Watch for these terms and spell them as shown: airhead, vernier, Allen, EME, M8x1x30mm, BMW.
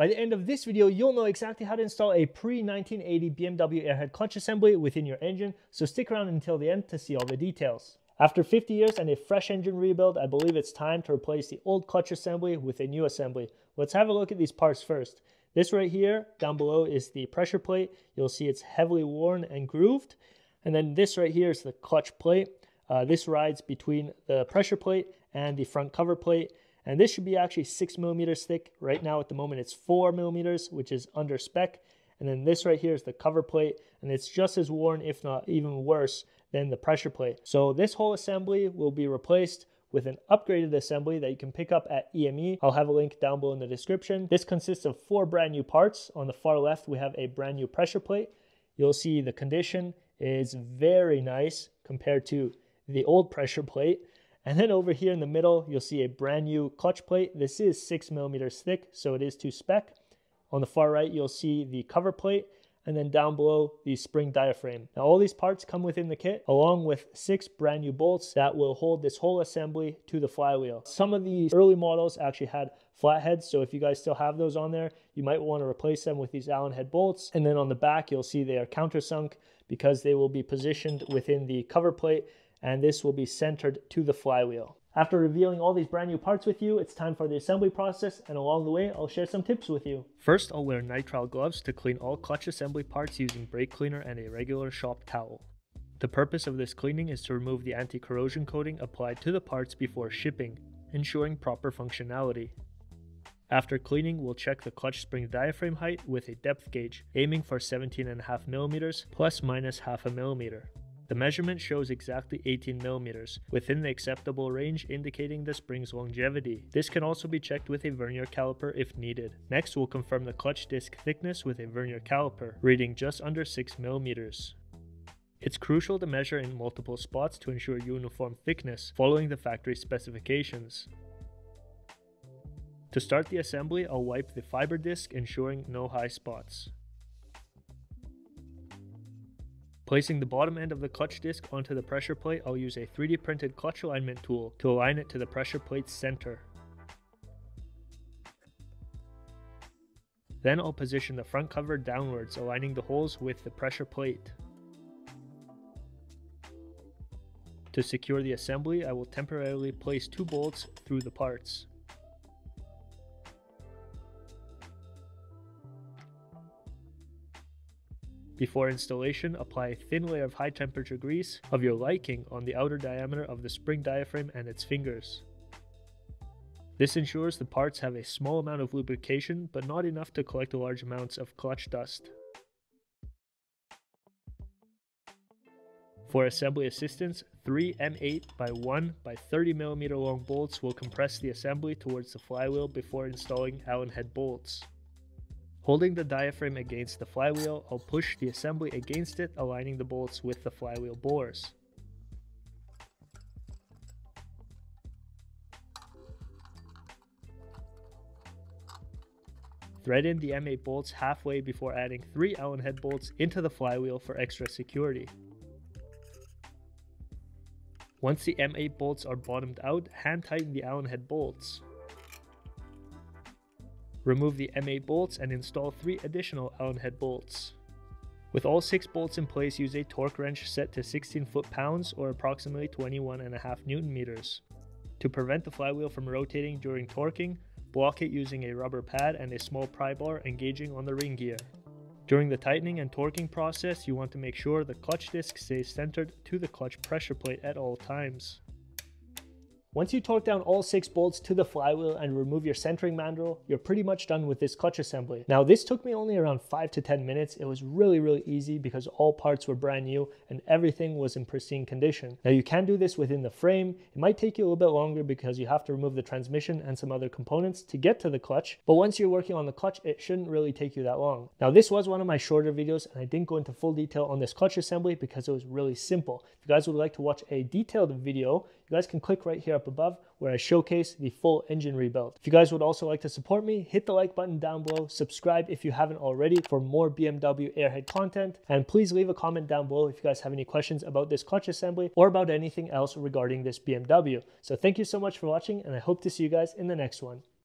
By the end of this video, you'll know exactly how to install a pre-1980 BMW airhead clutch assembly within your engine, so stick around until the end to see all the details. After 50 years and a fresh engine rebuild, I believe it's time to replace the old clutch assembly with a new assembly. Let's have a look at these parts first. This right here, down below, is the pressure plate. You'll see it's heavily worn and grooved. And then this right here is the clutch plate. This rides between the pressure plate and the front cover plate. And this should be actually 6mm thick. Right now at the moment it's 4mm, which is under spec. And then this right here is the cover plate, and it's just as worn, if not even worse, than the pressure plate. So this whole assembly will be replaced with an upgraded assembly that you can pick up at EME. I'll have a link down below in the description. This consists of 4 brand new parts. On the far left, we have a brand new pressure plate. You'll see the condition is very nice compared to the old pressure plate. And then over here in the middle, you'll see a brand new clutch plate. This is 6mm thick, so it is to spec. On the far right, you'll see the cover plate, and then down below, the spring diaphragm. Now, all these parts come within the kit, along with 6 brand new bolts that will hold this whole assembly to the flywheel. Some of the early models actually had flatheads, so if you guys still have those on there, you might want to replace them with these Allen head bolts. And then on the back, you'll see they are countersunk because they will be positioned within the cover plate, and this will be centered to the flywheel. After revealing all these brand new parts with you, it's time for the assembly process, and along the way, I'll share some tips with you. First, I'll wear nitrile gloves to clean all clutch assembly parts using brake cleaner and a regular shop towel. The purpose of this cleaning is to remove the anti-corrosion coating applied to the parts before shipping, ensuring proper functionality. After cleaning, we'll check the clutch spring diaphragm height with a depth gauge, aiming for 17.5mm plus minus 0.5mm. The measurement shows exactly 18mm, within the acceptable range, indicating the spring's longevity. This can also be checked with a vernier caliper if needed. Next, we'll confirm the clutch disc thickness with a vernier caliper, reading just under 6mm. It's crucial to measure in multiple spots to ensure uniform thickness, following the factory specifications. To start the assembly, I'll wipe the fiber disc, ensuring no high spots. Placing the bottom end of the clutch disc onto the pressure plate, I'll use a 3D printed clutch alignment tool to align it to the pressure plate's center. Then I'll position the front cover downwards, aligning the holes with the pressure plate. To secure the assembly, I will temporarily place 2 bolts through the parts. Before installation, apply a thin layer of high temperature grease of your liking on the outer diameter of the spring diaphragm and its fingers. This ensures the parts have a small amount of lubrication, but not enough to collect large amounts of clutch dust. For assembly assistance, 3 M8x1x30mm long bolts will compress the assembly towards the flywheel before installing Allen head bolts. Holding the diaphragm against the flywheel, I'll push the assembly against it, aligning the bolts with the flywheel bores. Thread in the M8 bolts halfway before adding 3 Allen head bolts into the flywheel for extra security. Once the M8 bolts are bottomed out, hand tighten the Allen head bolts. Remove the M8 bolts and install 3 additional Allen head bolts. With all 6 bolts in place, use a torque wrench set to 16 foot-pounds or approximately 21.5 Nm. To prevent the flywheel from rotating during torquing, block it using a rubber pad and a small pry bar engaging on the ring gear. During the tightening and torquing process, you want to make sure the clutch disc stays centered to the clutch pressure plate at all times. Once you torque down all 6 bolts to the flywheel and remove your centering mandrel, you're pretty much done with this clutch assembly. Now, this took me only around 5 to 10 minutes. It was really easy because all parts were brand new and everything was in pristine condition. Now, you can do this within the frame. It might take you a little bit longer because you have to remove the transmission and some other components to get to the clutch, but once you're working on the clutch, it shouldn't really take you that long. Now, this was one of my shorter videos and I didn't go into full detail on this clutch assembly because it was really simple. If you guys would like to watch a detailed video, you guys can click right here up above where I showcase the full engine rebuild. If you guys would also like to support me, hit the like button down below, subscribe if you haven't already for more BMW airhead content, and please leave a comment down below if you guys have any questions about this clutch assembly or about anything else regarding this BMW. So thank you so much for watching, and I hope to see you guys in the next one.